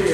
All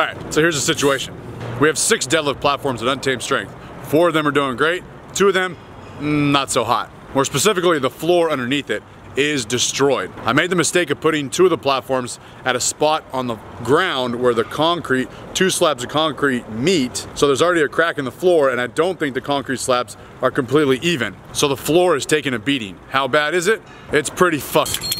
right, so here's the situation. We have 6 deadlift platforms at Untamed Strength. 4 of them are doing great, 2 of them, not so hot. More specifically, the floor underneath it is destroyed. I made the mistake of putting 2 of the platforms at a spot on the ground where the concrete, 2 slabs of concrete meet, so there's already a crack in the floor, and I don't think the concrete slabs are completely even. So the floor is taking a beating. How bad is it? It's pretty fucked.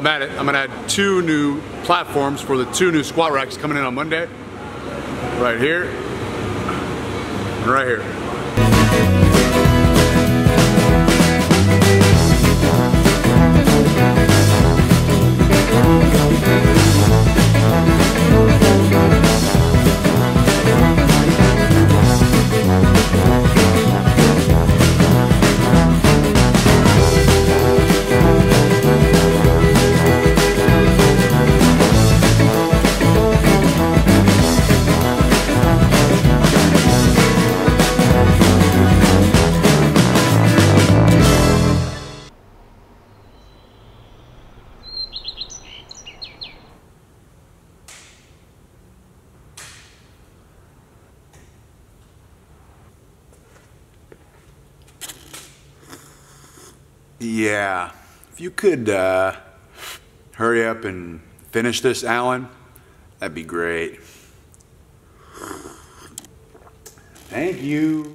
I'm at it. I'm gonna add 2 new platforms for the 2 new squat racks coming in on Monday. Right here and right here. Yeah, if you could hurry up and finish this, Alan, that'd be great. Thank you.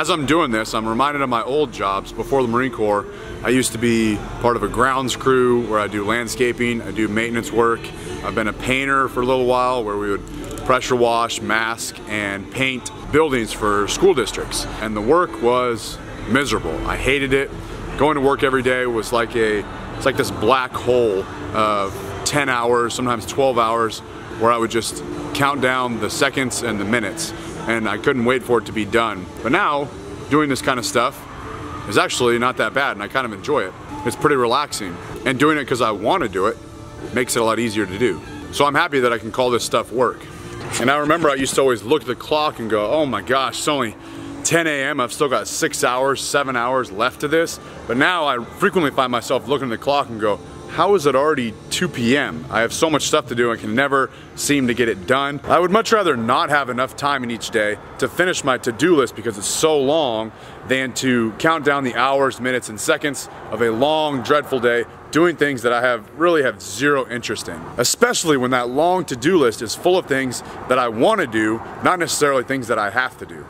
As I'm doing this, I'm reminded of my old jobs before the Marine Corps. I used to be part of a grounds crew where I do landscaping, I do maintenance work. I've been a painter for a little while where we would pressure wash, mask, and paint buildings for school districts. And the work was miserable. I hated it. Going to work every day was like it's like this black hole of 10 hours, sometimes 12 hours, where I would just count down the seconds and the minutes. And I couldn't wait for it to be done. But now, doing this kind of stuff is actually not that bad, and I kind of enjoy it. It's pretty relaxing. And doing it because I want to do it makes it a lot easier to do. So I'm happy that I can call this stuff work. And I remember I used to always look at the clock and go, oh my gosh, it's only 10 a.m. I've still got 6 hours, 7 hours left to this. But now I frequently find myself looking at the clock and go, how is it already 2 p.m.? I have so much stuff to do and can never seem to get it done. I would much rather not have enough time in each day to finish my to-do list because it's so long than to count down the hours, minutes, and seconds of a long, dreadful day doing things that I really have zero interest in. Especially when that long to-do list is full of things that I want to do, not necessarily things that I have to do.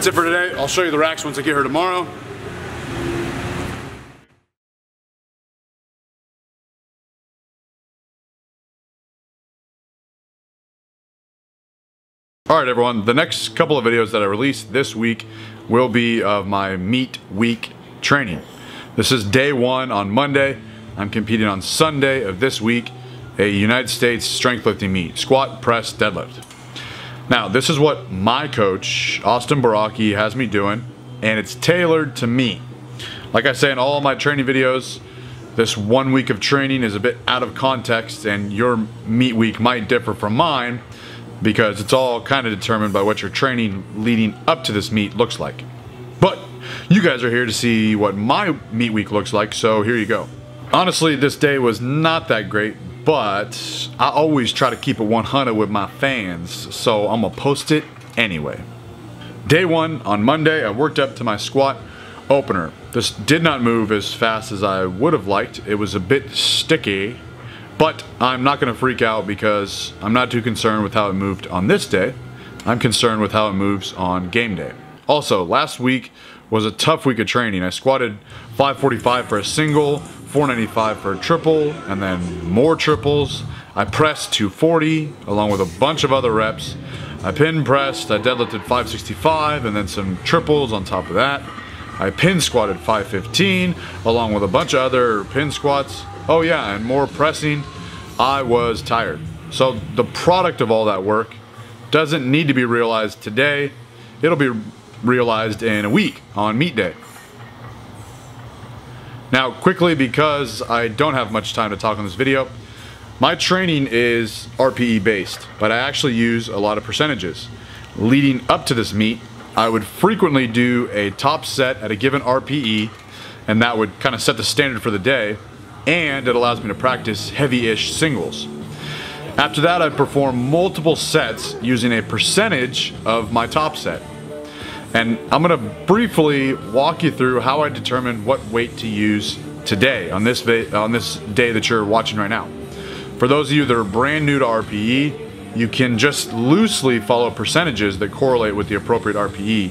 That's it for today. I'll show you the racks once I get here tomorrow. All right, everyone, the next couple of videos that I release this week will be of my meet week training. This is day one on Monday. I'm competing on Sunday of this week, a United States strengthlifting meet, squat, press, deadlift. Now, this is what my coach, Austin Baraki, has me doing, and it's tailored to me. Like I say in all my training videos, this 1 week of training is a bit out of context, and your meet week might differ from mine, because it's all kind of determined by what your training leading up to this meet looks like. But you guys are here to see what my meet week looks like, so here you go. Honestly, this day was not that great, but I always try to keep it 100 with my fans, so I'm gonna post it anyway. Day one, on Monday, I worked up to my squat opener. This did not move as fast as I would have liked. It was a bit sticky, but I'm not gonna freak out because I'm not too concerned with how it moved on this day. I'm concerned with how it moves on game day. Also, last week was a tough week of training. I squatted 545 for a single, 495 for a triple, and then more triples. I pressed 240 along with a bunch of other reps. I pin pressed, I deadlifted 565 and then some triples on top of that. I pin squatted 515 along with a bunch of other pin squats. Oh yeah, and more pressing. I was tired. So the product of all that work doesn't need to be realized today. It'll be realized in a week on meet day. Now quickly, because I don't have much time to talk on this video, my training is RPE based, but I actually use a lot of percentages. Leading up to this meet, I would frequently do a top set at a given RPE, and that would kind of set the standard for the day, and it allows me to practice heavy-ish singles. After that, I'd perform multiple sets using a percentage of my top set. And I'm gonna briefly walk you through how I determine what weight to use today on this day that you're watching right now. For those of you that are brand new to RPE, you can just loosely follow percentages that correlate with the appropriate RPE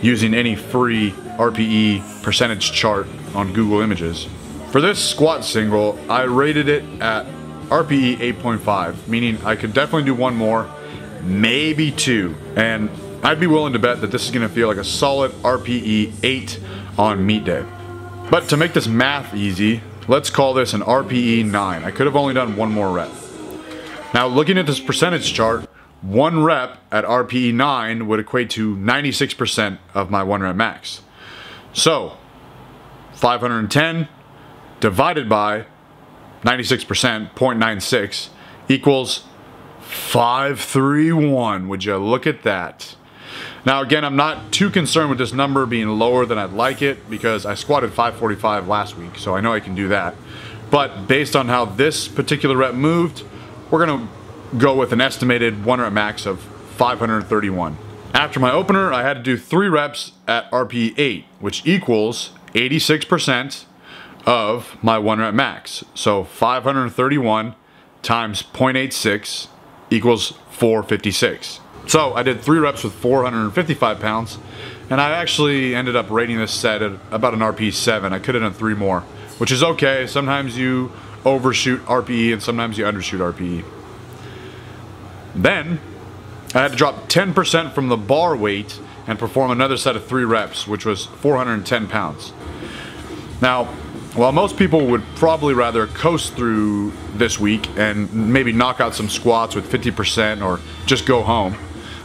using any free RPE percentage chart on Google Images. For this squat single, I rated it at RPE 8.5, meaning I could definitely do one more, maybe two, and I'd be willing to bet that this is gonna feel like a solid RPE 8 on meet day. But to make this math easy, let's call this an RPE 9. I could have only done one more rep. Now looking at this percentage chart, one rep at RPE 9 would equate to 96% of my one rep max. So 510 divided by 96%, 0.96, equals 531, would you look at that. Now again, I'm not too concerned with this number being lower than I'd like it because I squatted 545 last week, so I know I can do that. But based on how this particular rep moved, we're gonna go with an estimated one rep max of 531. After my opener, I had to do three reps at RPE 8, which equals 86% of my one rep max. So 531 times 0.86 equals 456. So I did three reps with 455 pounds, and I actually ended up rating this set at about an RPE 7. I could have done three more, which is okay. Sometimes you overshoot RPE and sometimes you undershoot RPE. Then I had to drop 10% from the bar weight and perform another set of three reps, which was 410 pounds. Now, while most people would probably rather coast through this week and maybe knock out some squats with 50% or just go home,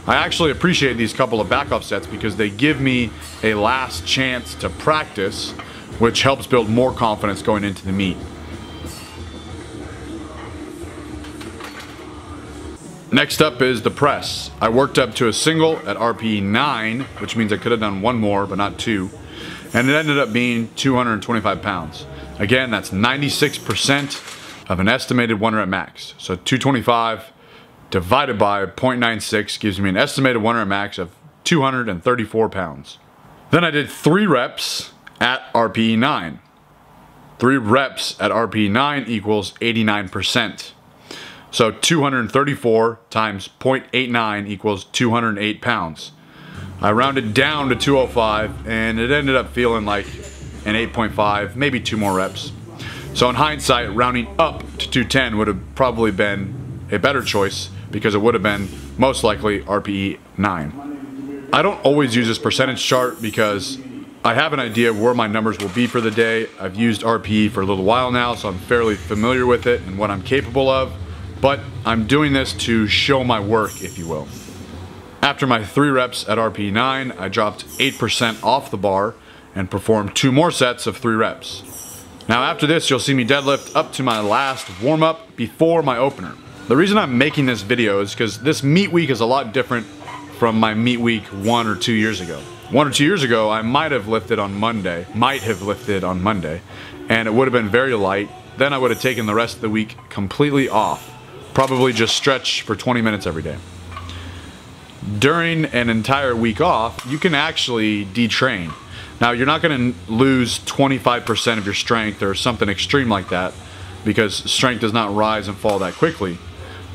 I actually appreciate these couple of backup sets because they give me a last chance to practice, which helps build more confidence going into the meet. Next up is the press. I worked up to a single at RPE 9, which means I could have done one more, but not two. And it ended up being 225 pounds. Again, that's 96% of an estimated one rep max. So 225 divided by 0.96 gives me an estimated one rep max of 234 pounds. Then I did three reps at RPE 9. Three reps at RPE 9 equals 89%. So 234 times 0.89 equals 208 pounds. I rounded down to 205 and it ended up feeling like an 8.5, maybe 2 more reps. So in hindsight, rounding up to 210 would have probably been a better choice because it would have been most likely RPE 9. I don't always use this percentage chart because I have an idea of where my numbers will be for the day. I've used RPE for a little while now, so I'm fairly familiar with it and what I'm capable of, but I'm doing this to show my work, if you will. After my 3 reps at RPE 9, I dropped 8% off the bar and performed 2 more sets of 3 reps. Now after this, you'll see me deadlift up to my last warm-up before my opener. The reason I'm making this video is because this meet week is a lot different from my meet week 1 or 2 years ago. 1 or 2 years ago, I might have lifted on Monday, and it would have been very light. Then I would have taken the rest of the week completely off, probably just stretch for 20 minutes every day. During an entire week off, you can actually detrain. Now, you're not going to lose 25% of your strength or something extreme like that because strength does not rise and fall that quickly.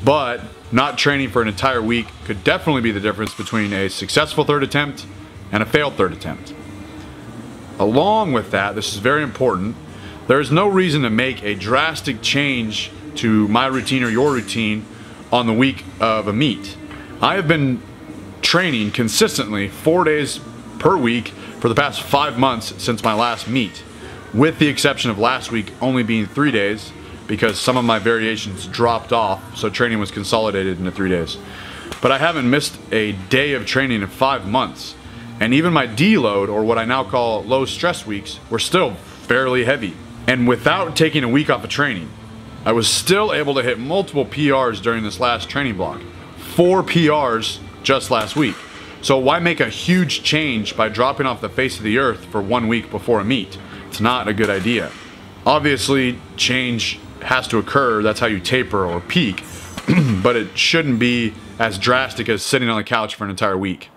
But not training for an entire week could definitely be the difference between a successful third attempt and a failed third attempt. Along with that, this is very important, there is no reason to make a drastic change to my routine or your routine on the week of a meet. I have been training consistently 4 days per week for the past 5 months since my last meet, with the exception of last week only being 3 days because some of my variations dropped off, so training was consolidated into 3 days. But I haven't missed a day of training in 5 months, and even my deload, or what I now call low stress weeks, were still fairly heavy. And without taking a week off of training, I was still able to hit multiple PRs during this last training block. 4 PRs just last week. So why make a huge change by dropping off the face of the earth for 1 week before a meet? It's not a good idea. Obviously, change has to occur. That's how you taper or peak, but it shouldn't be as drastic as sitting on the couch for an entire week.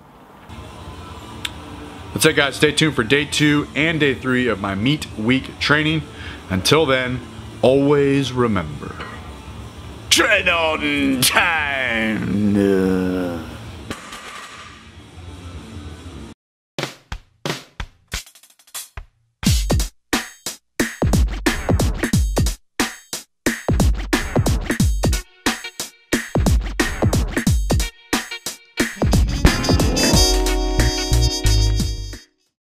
That's it, guys. Stay tuned for day 2 and day 3 of my meet week training. Until then, always remember, train on time.